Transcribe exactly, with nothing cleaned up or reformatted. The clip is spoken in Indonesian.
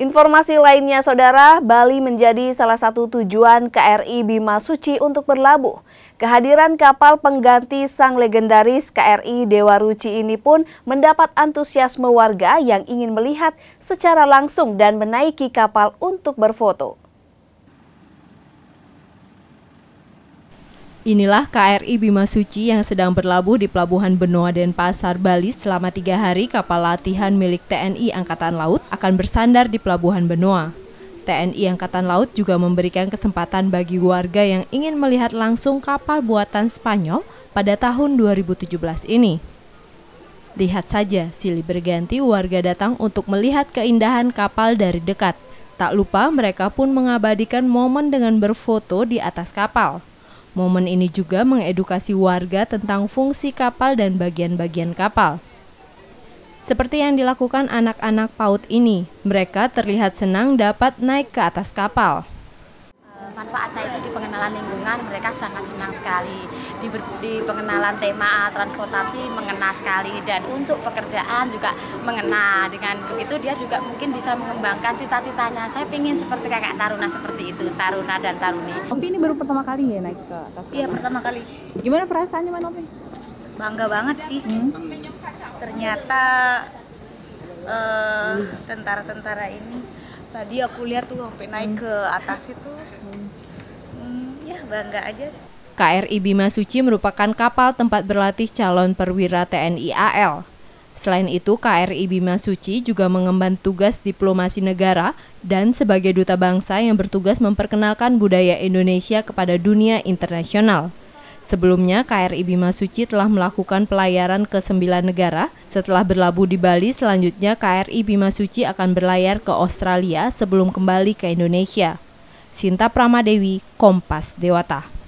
Informasi lainnya, Saudara, Bali menjadi salah satu tujuan K R I Bima Suci untuk berlabuh. Kehadiran kapal pengganti sang legendaris K R I Dewa Ruci ini pun mendapat antusiasme warga yang ingin melihat secara langsung dan menaiki kapal untuk berfoto. Inilah K R I Bima Suci yang sedang berlabuh di Pelabuhan Benoa, Denpasar, Bali. Selama tiga hari, kapal latihan milik T N I Angkatan Laut akan bersandar di Pelabuhan Benoa. T N I Angkatan Laut juga memberikan kesempatan bagi warga yang ingin melihat langsung kapal buatan Spanyol pada tahun dua ribu tujuh belas ini. Lihat saja, silih berganti warga datang untuk melihat keindahan kapal dari dekat. Tak lupa, mereka pun mengabadikan momen dengan berfoto di atas kapal. Momen ini juga mengedukasi warga tentang fungsi kapal dan bagian-bagian kapal. Seperti yang dilakukan anak-anak PAUD ini, mereka terlihat senang dapat naik ke atas kapal. Manfaatnya itu di pengenalan lingkungan, mereka sangat senang sekali. Di, di pengenalan tema transportasi mengena sekali, dan untuk pekerjaan juga mengena. Dengan begitu dia juga mungkin bisa mengembangkan cita-citanya. Saya ingin seperti kakak Taruna seperti itu, Taruna dan Taruni. Mopi ini baru pertama kali ya naik ke atas? Iya, pertama kali. Gimana perasaannya, Mopi? Bangga banget sih. Hmm. Ternyata tentara-tentara uh, ini, tadi aku lihat tuh sampai naik ke atas itu. Bangga aja sih. K R I Bima Suci merupakan kapal tempat berlatih calon perwira T N I A L. Selain itu, K R I Bima Suci juga mengemban tugas diplomasi negara dan sebagai duta bangsa yang bertugas memperkenalkan budaya Indonesia kepada dunia internasional. Sebelumnya, K R I Bima Suci telah melakukan pelayaran ke sembilan negara. Setelah berlabuh di Bali, selanjutnya K R I Bima Suci akan berlayar ke Australia sebelum kembali ke Indonesia. Sinta Pramadewi, Kompas Dewata.